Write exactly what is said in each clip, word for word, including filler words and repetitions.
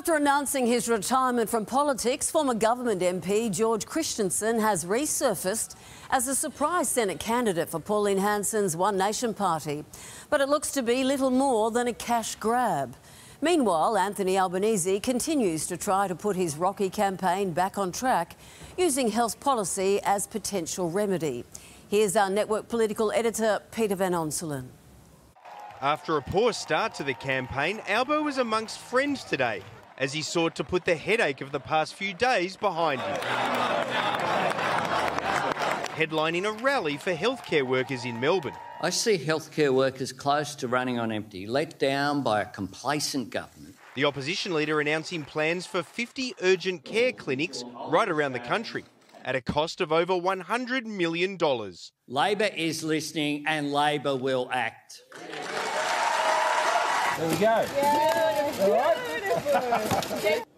After announcing his retirement from politics, former government M P George Christensen has resurfaced as a surprise Senate candidate for Pauline Hanson's One Nation party. But it looks to be little more than a cash grab. Meanwhile, Anthony Albanese continues to try to put his rocky campaign back on track, using health policy as potential remedy. Here's our network political editor, Peter van Onselen. After a poor start to the campaign, Albo was amongst friends today, as he sought to put the headache of the past few days behind him. Headlining a rally for healthcare workers in Melbourne. I see healthcare workers close to running on empty, let down by a complacent government. The opposition leader announcing plans for fifty urgent care clinics right around the country, at a cost of over one hundred million dollars. Labor is listening and Labor will act. There we go. Yeah, all right.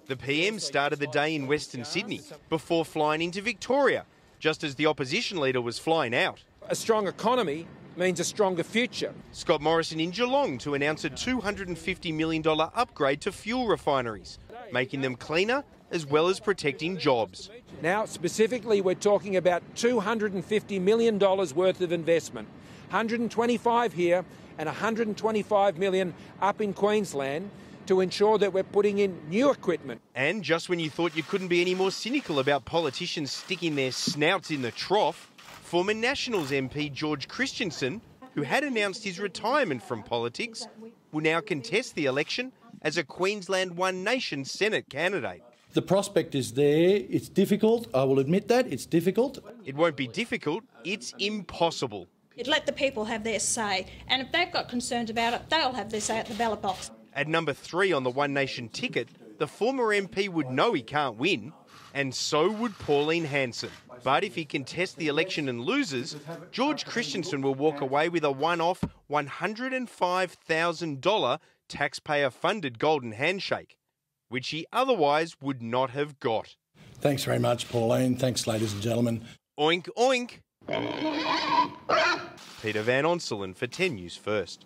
The P M started the day in Western Sydney before flying into Victoria, just as the opposition leader was flying out. A strong economy means a stronger future. Scott Morrison in Geelong to announce a two hundred and fifty million dollars upgrade to fuel refineries, making them cleaner as well as protecting jobs. Now, specifically, we're talking about two hundred and fifty million dollars worth of investment. one hundred and twenty-five here and one hundred and twenty-five million dollars up in Queensland to ensure that we're putting in new equipment. And just when you thought you couldn't be any more cynical about politicians sticking their snouts in the trough, former Nationals M P George Christensen, who had announced his retirement from politics, will now contest the election as a Queensland One Nation Senate candidate. The prospect is there. It's difficult. I will admit that. It's difficult. It won't be difficult. It's impossible. It let the people have their say, and if they've got concerns about it, they'll have their say at the ballot box. At number three on the One Nation ticket, the former M P would know he can't win, and so would Pauline Hanson. But if he contests the election and loses, George Christensen will walk away with a one-off one hundred and five thousand dollars taxpayer-funded golden handshake, which he otherwise would not have got. Thanks very much, Pauline. Thanks, ladies and gentlemen. Oink, oink. Peter van Onselen for ten News First.